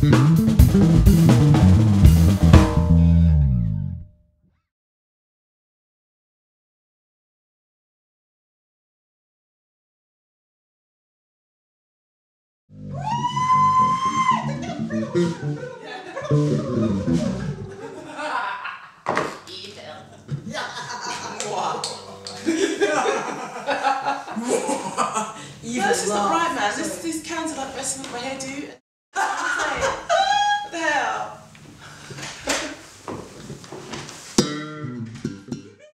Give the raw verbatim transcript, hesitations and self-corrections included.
This is the right man. This, these cans are like the rest of my hairdo.